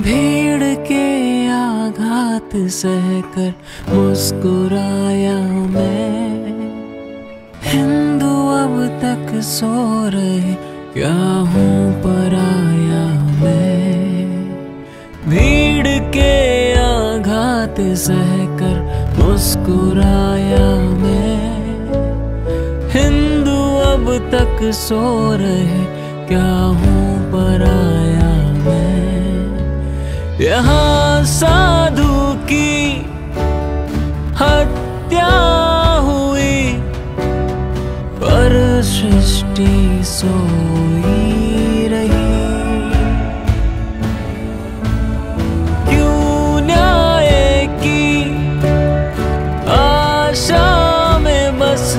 भीड़ के आघात सहकर मुस्कुराया मैं। हिंदू अब तक सो रहे, क्या हूँ पराया मैं। भीड़ के आघात सहकर मुस्कुराया मैं। हिंदू अब तक सो रहे, क्या हूँ पराया मैं। यहाँ साधु की हत्या हुई, पर सृष्टि सोई रही। क्यों न्याय की आशा में बस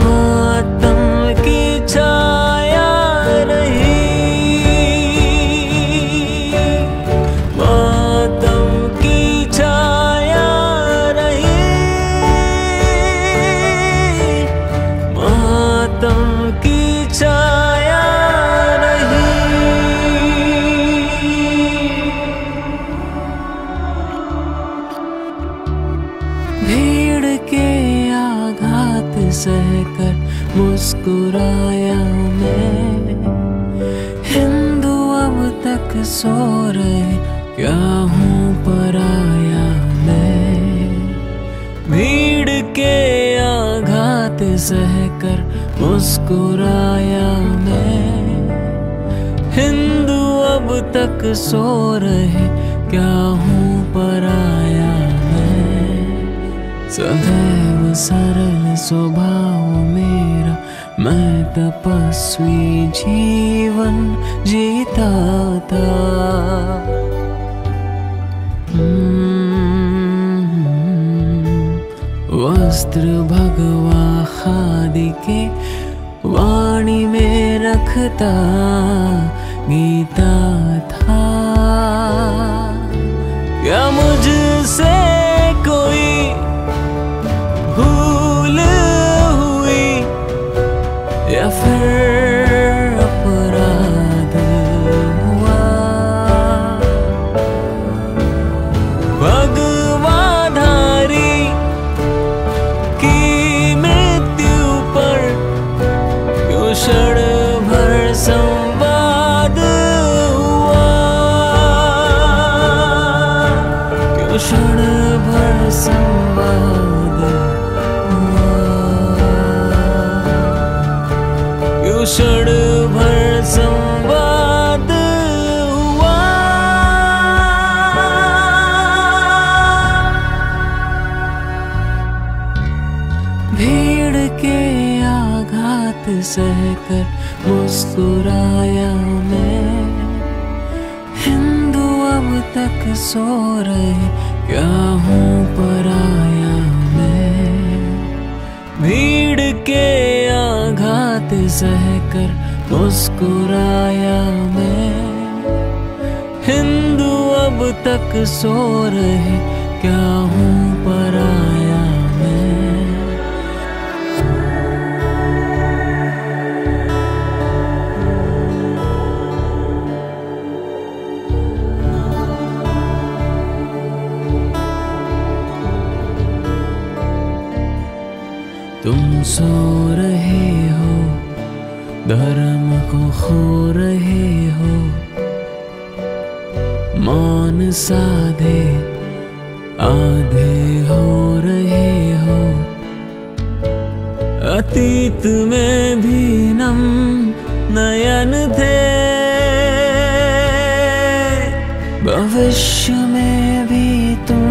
मातम की छाया रही। भीड़ के आघात सहकर मुस्कुराया मैं। हिंदू अब तक सो रहे, क्या हूँ पराया मैं। भीड़ के आघात सहकर मुस्कुराया मैं। हिंदू अब तक सो रहे, क्या हूँ पराया मैं। सदैव सरल स्वभाव मेरा, मैं तपस्वी जीवन जीता था। वस्त्र भगवा खादी के वाणी में रखता गीता था। क्या मुझसे कोई भूल हुई या फिर अपराध हुआ। भगवाधारी की मृत्यु पर क्यों क्षण भर संवाद हुआ। क्यों क्षण भर संवाद, क्षण भर संवाद हुआ। भीड़ के आघात सहकर मुस्कुराया मैं। हिंदू अब तक सो रहे, क्या हूँ पराया मैं। भीड़ के आघात सहकर मुस्कुराया मैं। हिंदू अब तक सो रहे, क्या हूँ पराया मैं। तुम सो रहे हो, धर्म को खो रहे हो। मान साधे आधे हो रहे हो। अतीत में भी नम नयन थे, भविष्य में भी तुम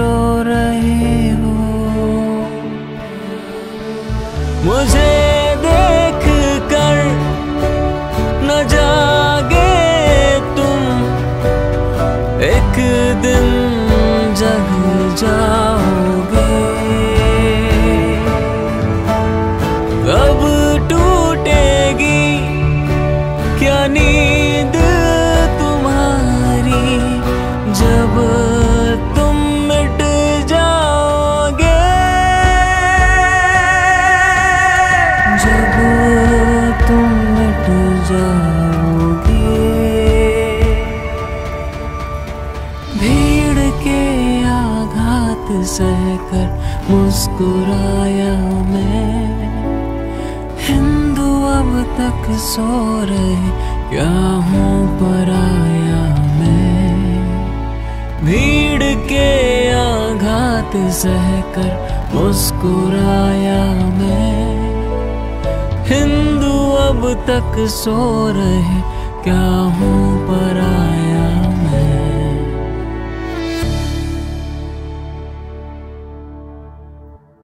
रो रहे हो। मुझे देख कर न जागे तुम, एक दिन जग जाओगे। कब टूटेगी क्या नींद तुम्हारी, जब मुस्कुराया मैं। हिंदू अब तक सो रहे, क्या हूँ पराया मैं। भीड़ के आघात सहकर मुस्कुराया मैं। हिंदू अब तक सो रहे, क्या हूँ पराया।